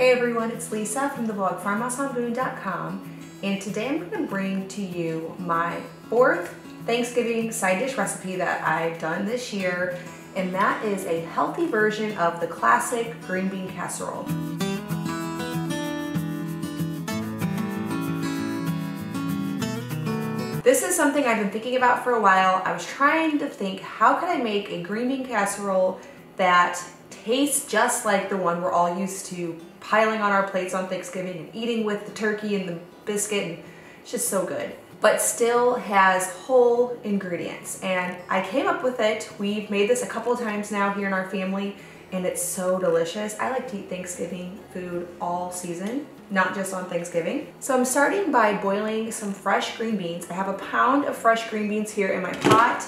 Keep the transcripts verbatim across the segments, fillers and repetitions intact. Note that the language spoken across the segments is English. Hey everyone, it's Lisa from the blog farmhouse on boone dot com, and today I'm going to bring to you my fourth Thanksgiving side dish recipe that I've done this year, and that is a healthy version of the classic green bean casserole. This is something I've been thinking about for a while. I was trying to think, how could I make a green bean casserole that tastes just like the one we're all used to piling on our plates on Thanksgiving and eating with the turkey and the biscuit, and it's just so good, but still has whole ingredients. And I came up with it. We've made this a couple of times now here in our family, and it's so delicious. I like to eat Thanksgiving food all season, not just on Thanksgiving. So I'm starting by boiling some fresh green beans. I have a pound of fresh green beans here in my pot.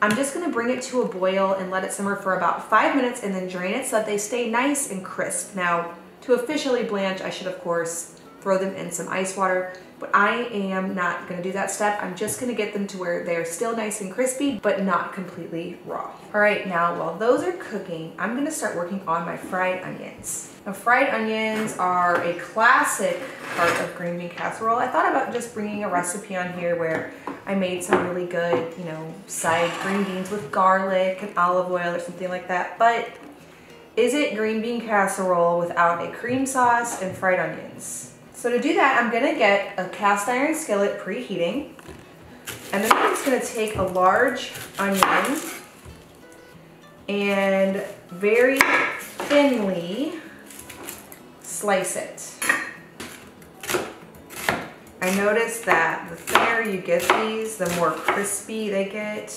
I'm just gonna bring it to a boil and let it simmer for about five minutes and then drain it so that they stay nice and crisp. Now, to officially blanch, I should of course throw them in some ice water, but I am not gonna do that step. I'm just gonna get them to where they're still nice and crispy, but not completely raw. All right, now while those are cooking, I'm gonna start working on my fried onions. Now, fried onions are a classic part of green bean casserole. I thought about just bringing a recipe on here where I made some really good, you know, side green beans with garlic and olive oil or something like that, but is it green bean casserole without a cream sauce and fried onions? So to do that, I'm gonna get a cast iron skillet preheating, and then I'm just gonna take a large onion and very thinly slice it. I noticed that the thinner you get these, the more crispy they get.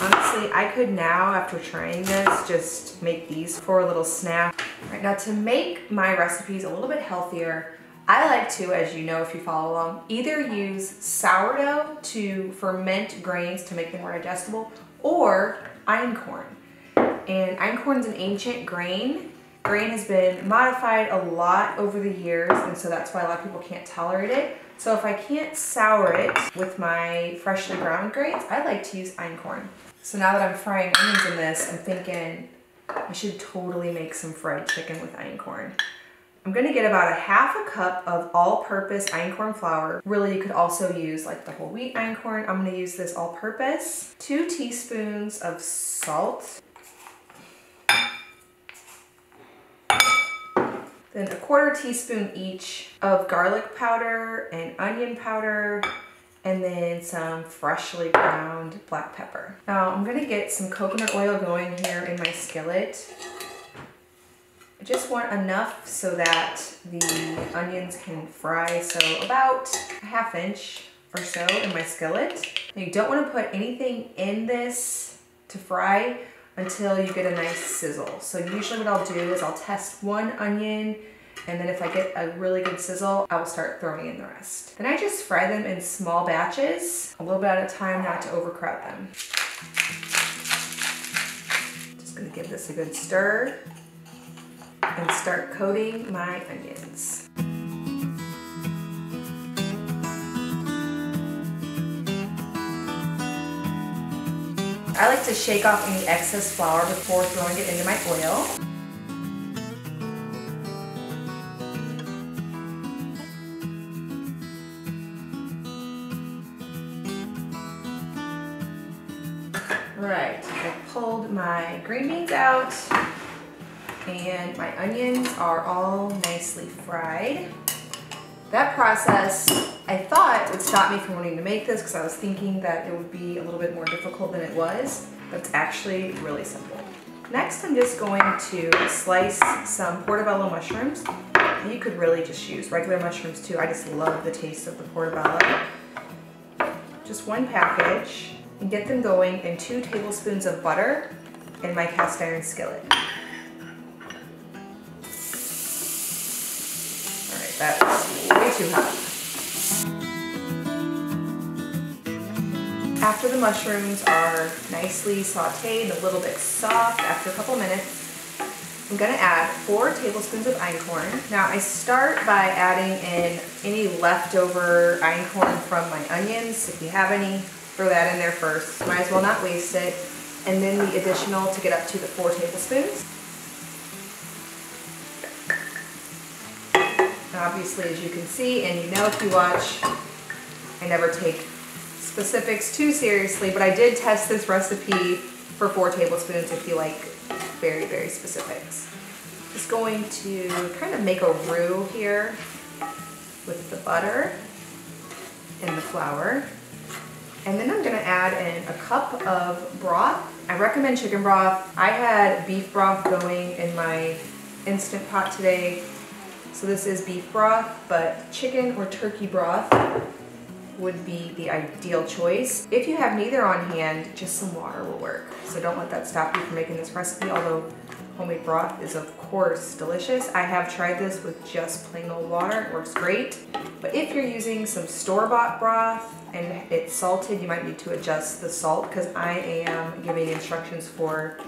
Honestly, I could now, after trying this, just make these for a little snack. All right, now to make my recipes a little bit healthier, I like to, as you know if you follow along, either use sourdough to ferment grains to make them more digestible, or einkorn. And einkorn is an ancient grain. Grain has been modified a lot over the years, and so that's why a lot of people can't tolerate it. So if I can't sour it with my freshly ground grains, I like to use einkorn. So now that I'm frying onions in this, I'm thinking I should totally make some fried chicken with einkorn. I'm gonna get about a half a cup of all-purpose einkorn flour. Really, you could also use like the whole wheat einkorn. I'm gonna use this all-purpose. Two teaspoons of salt. Then a quarter teaspoon each of garlic powder and onion powder, and then some freshly ground black pepper. Now I'm gonna get some coconut oil going here in my skillet. I just want enough so that the onions can fry, so about a half inch or so in my skillet. Now you don't wanna put anything in this to fry until you get a nice sizzle. So usually what I'll do is I'll test one onion, and then if I get a really good sizzle, I will start throwing in the rest. Then I just fry them in small batches, a little bit at a time, not to overcrowd them. Just gonna give this a good stir and start coating my onions. I like to shake off any excess flour before throwing it into my oil. All right, I pulled my green beans out, and my onions are all nicely fried. That process, I thought, would stop me from wanting to make this because I was thinking that it would be a little bit more difficult than it was, but it's actually really simple. Next, I'm just going to slice some portobello mushrooms. You could really just use regular mushrooms too. I just love the taste of the portobello. Just one package, and get them going in two tablespoons of butter in my cast iron skillet. That's way too hot. After the mushrooms are nicely sauteed, a little bit soft after a couple minutes, I'm gonna add four tablespoons of einkorn. Now I start by adding in any leftover einkorn from my onions. If you have any, throw that in there first. Might as well not waste it. And then the additional to get up to the four tablespoons. obviously, as you can see, and you know if you watch, I never take specifics too seriously, but I did test this recipe for four tablespoons if you like very, very specifics. Just going to kind of make a roux here with the butter and the flour. And then I'm gonna add in a cup of broth. I recommend chicken broth. I had beef broth going in my Instant Pot today. So this is beef broth, but chicken or turkey broth would be the ideal choice. If you have neither on hand, just some water will work. So don't let that stop you from making this recipe, although homemade broth is of course delicious. I have tried this with just plain old water, it works great. But if you're using some store-bought broth and it's salted, you might need to adjust the salt because I am giving instructions for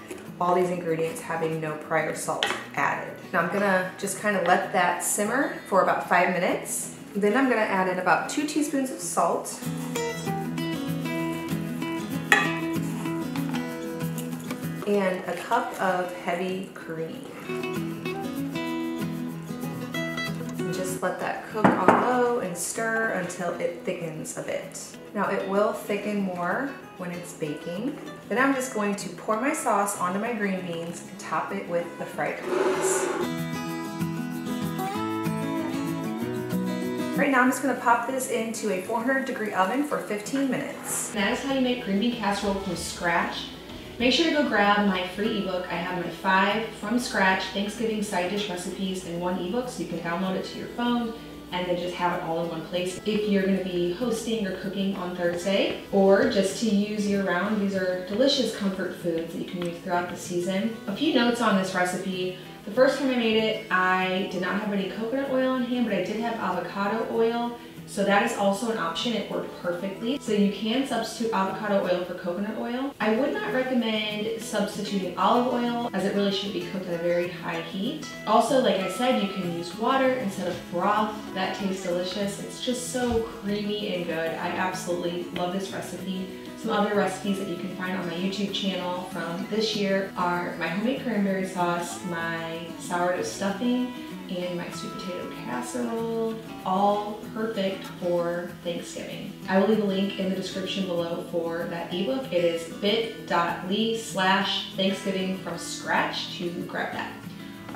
all these ingredients having no prior salt added. Now I'm gonna just kind of let that simmer for about five minutes. Then I'm gonna add in about two teaspoons of salt. And a cup of heavy cream. And just let that cook on low and stir until it thickens a bit. Now it will thicken more when it's baking. Then I'm just going to pour my sauce onto my green beans and top it with the fried beans. Right now I'm just gonna pop this into a four hundred degree oven for fifteen minutes. And that is how you make green bean casserole from scratch. Make sure to go grab my free ebook. I have my five from scratch Thanksgiving side dish recipes in one ebook, so you can download it to your phone and then just have it all in one place. If you're gonna be hosting or cooking on Thursday, or just to use year round, these are delicious comfort foods that you can use throughout the season. A few notes on this recipe. The first time I made it, I did not have any coconut oil on hand, but I did have avocado oil, so that is also an option. It worked perfectly. So you can substitute avocado oil for coconut oil. I would not recommend substituting olive oil, as it really should be cooked at a very high heat. Also, like I said, you can use water instead of broth. That tastes delicious. It's just so creamy and good. I absolutely love this recipe. Some other recipes that you can find on my YouTube channel from this year are my homemade cranberry sauce, my sourdough stuffing, and my sweet potato casserole, all perfect for Thanksgiving. I will leave a link in the description below for that ebook. It is bit.ly slash Thanksgiving from scratch to grab that.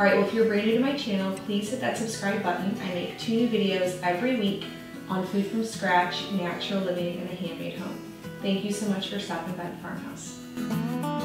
All right, well, if you're brand new to my channel, please hit that subscribe button. I make two new videos every week on food from scratch, natural living, and a handmade home. Thank you so much for stopping by the farmhouse.